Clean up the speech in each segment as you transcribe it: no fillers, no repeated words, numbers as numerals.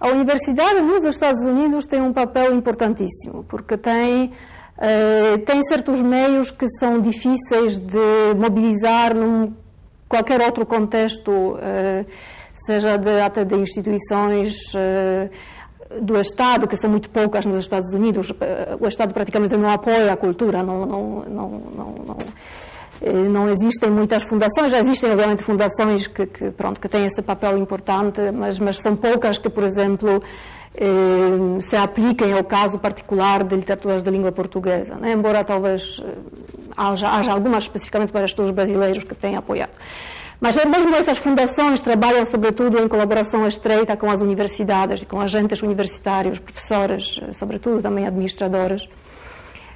A universidade nos Estados Unidos tem um papel importantíssimo, porque tem certos meios que são difíceis de mobilizar num qualquer outro contexto, seja até de instituições do Estado, que são muito poucas nos Estados Unidos. O Estado praticamente não apoia a cultura, não existem muitas fundações. Já existem, obviamente, fundações que têm esse papel importante, mas são poucas que, por exemplo, se apliquem ao caso particular de literaturas da língua portuguesa, né? Embora talvez haja algumas especificamente para estudos brasileiros que têm apoiado. Mas mesmo essas fundações trabalham sobretudo em colaboração estreita com as universidades e com agentes universitários, professores, sobretudo também administradores.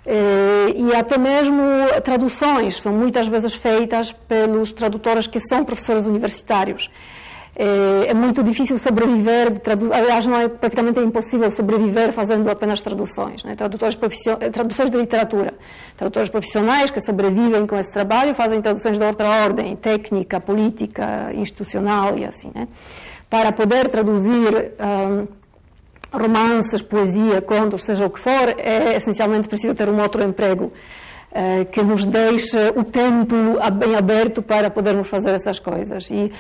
E até mesmo traduções são muitas vezes feitas pelos tradutores que são professores universitários. É muito difícil sobreviver, aliás, praticamente é impossível sobreviver fazendo apenas traduções, né? Traduções de literatura. Tradutores profissionais que sobrevivem com esse trabalho fazem traduções de outra ordem, técnica, política, institucional e assim, né? Para poder traduzir romances, poesia, contos, seja o que for, é essencialmente preciso ter um outro emprego que nos deixe o tempo bem aberto para podermos fazer essas coisas. E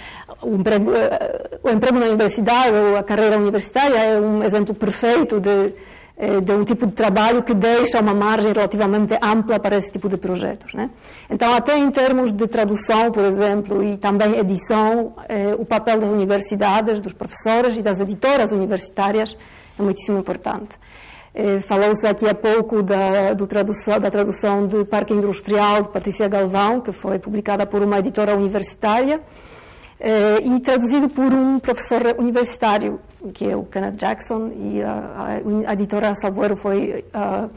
o emprego na universidade, ou a carreira universitária, é um exemplo perfeito de um tipo de trabalho que deixa uma margem relativamente ampla para esse tipo de projetos, né? Então, até em termos de tradução, por exemplo, e também edição, o papel das universidades, dos professores e das editoras universitárias é muitíssimo importante. Falou-se aqui há pouco da tradução do Parque Industrial de Patrícia Galvão, que foi publicada por uma editora universitária e traduzido por um professor universitário, que é o Kenneth Jackson, e a editora Salvoeiro foi a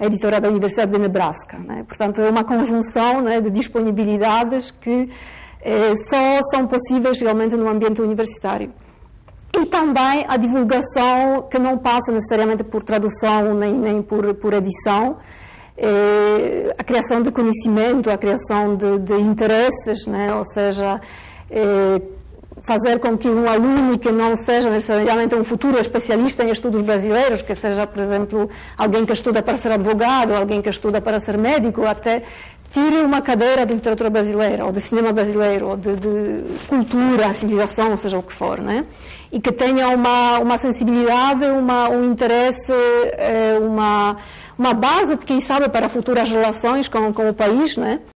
editora da Universidade de Nebraska, né? Portanto, é uma conjunção, né, de disponibilidades que só são possíveis realmente no ambiente universitário. E também a divulgação, que não passa necessariamente por tradução nem por edição, a criação de conhecimento, a criação de interesses, né? Ou seja, fazer com que um aluno que não seja necessariamente um futuro especialista em estudos brasileiros, que seja, por exemplo, alguém que estuda para ser advogado, alguém que estuda para ser médico, até tire uma cadeira de literatura brasileira, ou de cinema brasileiro, ou de cultura, civilização, seja o que for, né? E que tenha uma sensibilidade, um interesse, uma base, de quem sabe, para futuras relações com o país, né?